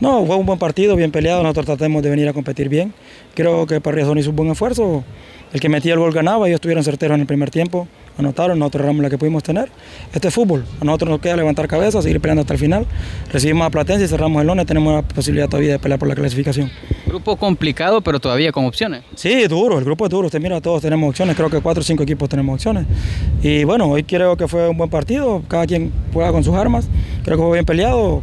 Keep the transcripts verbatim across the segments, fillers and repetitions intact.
No, fue un buen partido, bien peleado, nosotros tratemos de venir a competir bien. Creo que Parrillas One hizo un buen esfuerzo, el que metía el gol ganaba, ellos estuvieron certeros en el primer tiempo, anotaron, nosotros erramos la que pudimos tener. Este es fútbol, a nosotros nos queda levantar cabezas, seguir peleando hasta el final. Recibimos a Platense y cerramos el Lones, tenemos la posibilidad todavía de pelear por la clasificación. Grupo complicado, pero todavía con opciones. Sí, duro, el grupo es duro, usted mira, todos tenemos opciones, creo que cuatro o cinco equipos tenemos opciones. Y bueno, hoy creo que fue un buen partido, cada quien juega con sus armas, creo que fue bien peleado.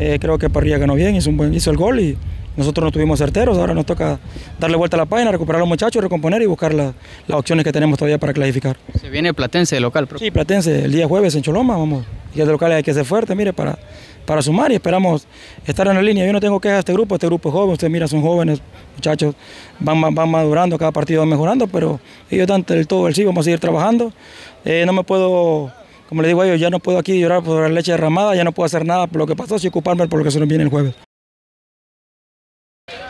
Eh, creo que Parrillas ganó bien, hizo, un buen, hizo el gol y nosotros no tuvimos certeros. Ahora nos toca darle vuelta a la página, recuperar a los muchachos, recomponer y buscar la, las opciones que tenemos todavía para clasificar. Se viene Platense de local, profe. Sí, Platense el día jueves en Choloma, vamos. Y de local hay que ser fuerte, mire, para, para sumar y esperamos estar en la línea. Yo no tengo quejas a este grupo, este grupo es joven, ustedes mira, son jóvenes, muchachos, van, van madurando, cada partido van mejorando, pero ellos dan el todo el sí, vamos a seguir trabajando. Eh, no me puedo... Como le digo a ellos, ya no puedo aquí llorar por la leche derramada, ya no puedo hacer nada por lo que pasó, sino ocuparme por lo que se nos viene el jueves.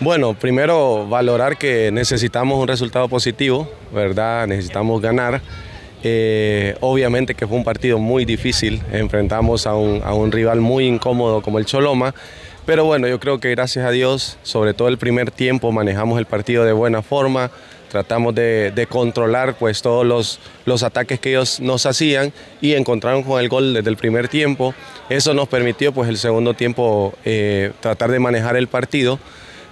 Bueno, primero valorar que necesitamos un resultado positivo, ¿verdad? Necesitamos ganar. Eh, obviamente que fue un partido muy difícil, enfrentamos a un, a un rival muy incómodo como el Choloma, pero bueno, yo creo que gracias a Dios, sobre todo el primer tiempo, manejamos el partido de buena forma, tratamos de, de controlar pues, todos los, los ataques que ellos nos hacían y encontraron con el gol desde el primer tiempo. Eso nos permitió pues, el segundo tiempo eh, tratar de manejar el partido.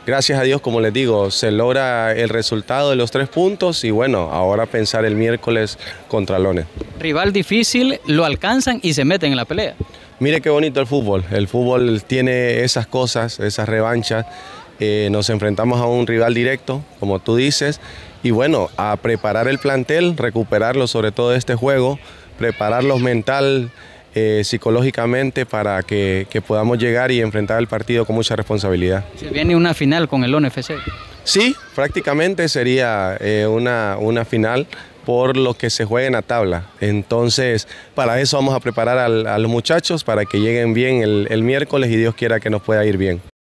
Gracias a Dios, como les digo, se logra el resultado de los tres puntos y bueno, ahora pensar el miércoles contra Lones. Rival difícil, lo alcanzan y se meten en la pelea. Mire qué bonito el fútbol, el fútbol tiene esas cosas, esas revanchas. Eh, nos enfrentamos a un rival directo, como tú dices, y bueno, a preparar el plantel, recuperarlo sobre todo de este juego, prepararlos mental, eh, psicológicamente para que, que podamos llegar y enfrentar el partido con mucha responsabilidad. ¿Se viene una final con el O N F C? Sí, prácticamente sería eh, una, una final por lo que se juega en la tabla. Entonces, para eso vamos a preparar al, a los muchachos para que lleguen bien el, el miércoles y Dios quiera que nos pueda ir bien.